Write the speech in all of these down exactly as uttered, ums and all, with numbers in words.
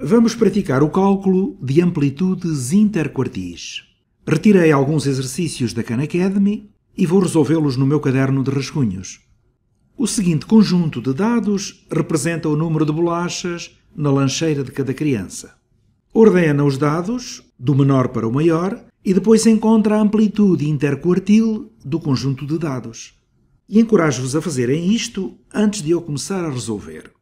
Vamos praticar o cálculo de amplitudes interquartis. Retirei alguns exercícios da Khan Academy e vou resolvê-los no meu caderno de rascunhos. O seguinte conjunto de dados representa o número de bolachas na lancheira de cada criança. Ordena os dados, do menor para o maior, e depois encontra a amplitude interquartil do conjunto de dados. E encorajo-vos a fazerem isto antes de eu começar a resolver.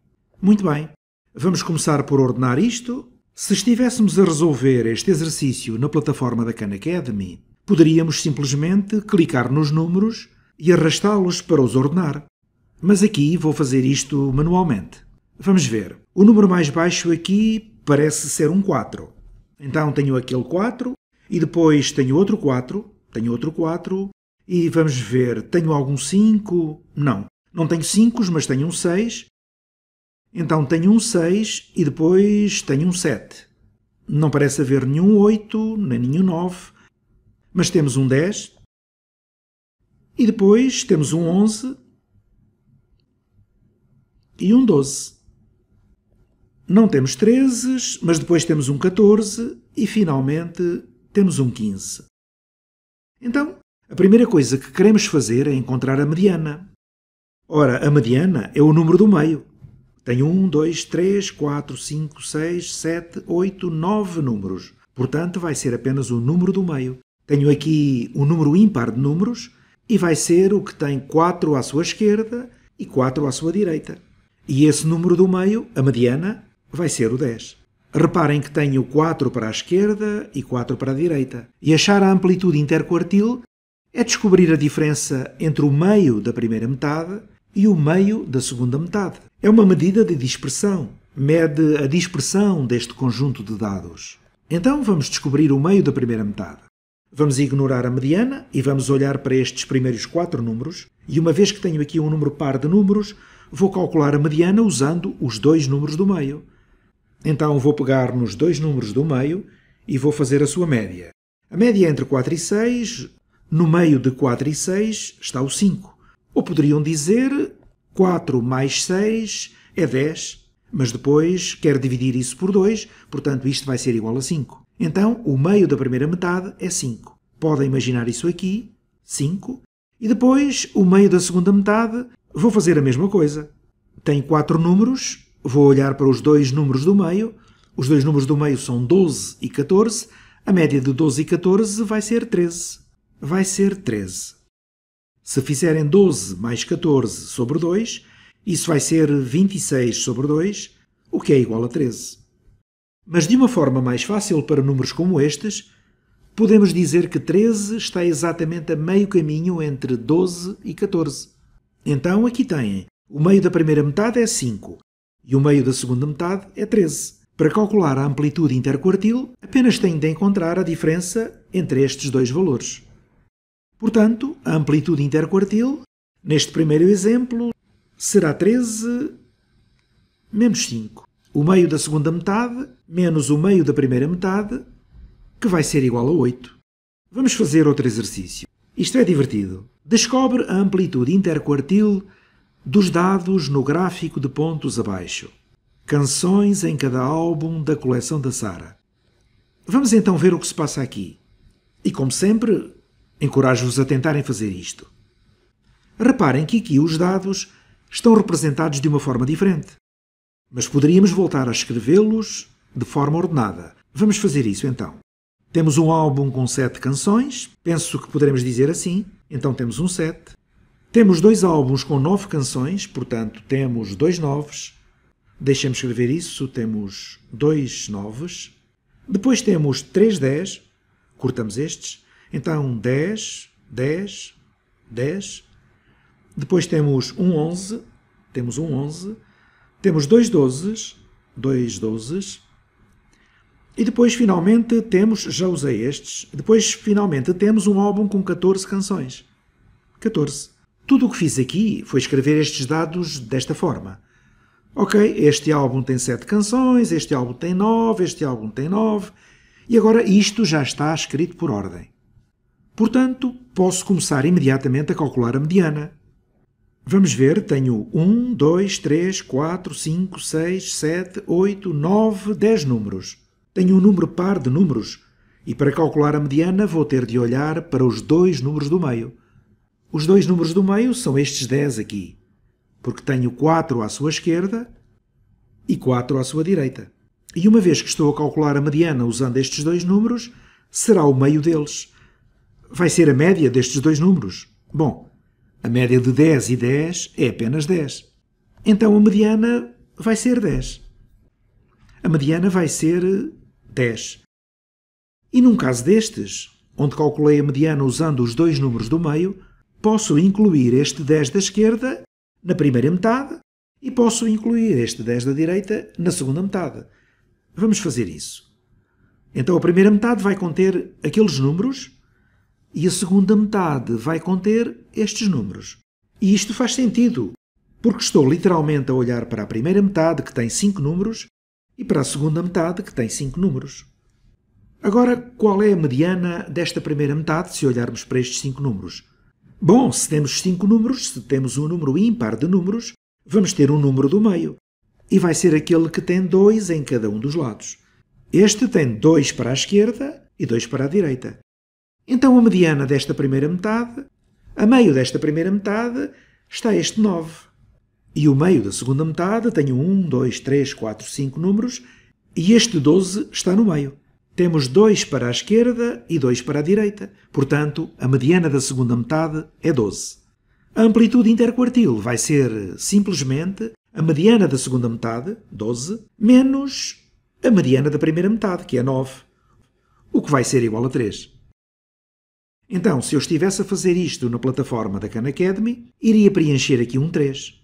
Muito bem. Vamos começar por ordenar isto. Se estivéssemos a resolver este exercício na plataforma da Khan Academy, poderíamos simplesmente clicar nos números e arrastá-los para os ordenar. Mas aqui vou fazer isto manualmente. Vamos ver. O número mais baixo aqui parece ser um quatro. Então tenho aquele quatro e depois tenho outro quatro, tenho outro quatro e vamos ver, tenho algum cinco? Não, não tenho cinco, mas tenho um seis. Então tenho um seis e depois tenho um sete. Não parece haver nenhum oito, nem nenhum nove, mas temos um dez. E depois temos um onze e um doze. Não temos treze, mas depois temos um catorze e finalmente temos um quinze. Então, a primeira coisa que queremos fazer é encontrar a mediana. Ora, a mediana é o número do meio. Tenho um, dois, três, quatro, cinco, seis, sete, oito, nove números. Portanto, vai ser apenas o número do meio. Tenho aqui um número ímpar de números e vai ser o que tem quatro à sua esquerda e quatro à sua direita. E esse número do meio, a mediana, vai ser o dez. Reparem que tenho quatro para a esquerda e quatro para a direita. E achar a amplitude interquartil é descobrir a diferença entre o meio da primeira metade e o meio da segunda metade. É uma medida de dispersão. Mede a dispersão deste conjunto de dados. Então vamos descobrir o meio da primeira metade. Vamos ignorar a mediana e vamos olhar para estes primeiros quatro números. E uma vez que tenho aqui um número par de números, vou calcular a mediana usando os dois números do meio. Então vou pegar nos dois números do meio e vou fazer a sua média. A média é entre quatro e seis. No meio de quatro e seis está o cinco. Ou poderiam dizer quatro mais seis é dez, mas depois quero dividir isso por dois, portanto isto vai ser igual a cinco. Então o meio da primeira metade é cinco. Podem imaginar isso aqui, cinco. E depois o meio da segunda metade, vou fazer a mesma coisa. Tenho quatro números, vou olhar para os dois números do meio. Os dois números do meio são doze e catorze. A média de doze e catorze vai ser treze. Vai ser treze. Se fizerem doze mais catorze sobre dois, isso vai ser vinte e seis sobre dois, o que é igual a treze. Mas de uma forma mais fácil para números como estes, podemos dizer que treze está exatamente a meio caminho entre doze e catorze. Então aqui têm, o meio da primeira metade é cinco e o meio da segunda metade é treze. Para calcular a amplitude interquartil, apenas tenho de encontrar a diferença entre estes dois valores. Portanto, a amplitude interquartil, neste primeiro exemplo, será treze menos cinco. O meio da segunda metade menos o meio da primeira metade, que vai ser igual a oito. Vamos fazer outro exercício. Isto é divertido. Descobre a amplitude interquartil dos dados no gráfico de pontos abaixo. Canções em cada álbum da coleção da Sara. Vamos então ver o que se passa aqui. E como sempre, encorajo-vos a tentarem fazer isto. Reparem que aqui os dados estão representados de uma forma diferente. Mas poderíamos voltar a escrevê-los de forma ordenada. Vamos fazer isso então. Temos um álbum com sete canções. Penso que poderemos dizer assim. Então temos um sete. Temos dois álbuns com nove canções. Portanto, temos dois noves. Deixem-me escrever isso. Temos dois noves. Depois temos três dez. Cortamos estes. Então, dez, dez, dez. Depois temos um onze. Temos um onze. Temos dois dozes. dois dozes. E depois, finalmente, temos... Já usei estes. Depois, finalmente, temos um álbum com catorze canções. catorze. Tudo o que fiz aqui foi escrever estes dados desta forma. Ok, este álbum tem sete canções, este álbum tem nove, este álbum tem nove. E agora isto já está escrito por ordem. Portanto, posso começar imediatamente a calcular a mediana. Vamos ver, tenho um, dois, três, quatro, cinco, seis, sete, oito, nove, dez números. Tenho um número par de números e para calcular a mediana vou ter de olhar para os dois números do meio. Os dois números do meio são estes dez aqui, porque tenho quatro à sua esquerda e quatro à sua direita. E uma vez que estou a calcular a mediana usando estes dois números, será o meio deles. Vai ser a média destes dois números. Bom, a média de dez e dez é apenas dez. Então a mediana vai ser dez. A mediana vai ser dez. E num caso destes, onde calculei a mediana usando os dois números do meio, posso incluir este dez da esquerda na primeira metade e posso incluir este dez da direita na segunda metade. Vamos fazer isso. Então a primeira metade vai conter aqueles números e a segunda metade vai conter estes números. E isto faz sentido, porque estou literalmente a olhar para a primeira metade, que tem cinco números, e para a segunda metade, que tem cinco números. Agora, qual é a mediana desta primeira metade, se olharmos para estes cinco números? Bom, se temos cinco números, se temos um número ímpar de números, vamos ter um número do meio. E vai ser aquele que tem dois em cada um dos lados. Este tem dois para a esquerda e dois para a direita. Então a mediana desta primeira metade, a meio desta primeira metade, está este nove. E o meio da segunda metade tem um, dois, três, quatro, cinco números e este doze está no meio. Temos dois para a esquerda e dois para a direita. Portanto, a mediana da segunda metade é doze. A amplitude interquartil vai ser simplesmente a mediana da segunda metade, doze, menos a mediana da primeira metade, que é nove, o que vai ser igual a três. Então, se eu estivesse a fazer isto na plataforma da Khan Academy, iria preencher aqui um três.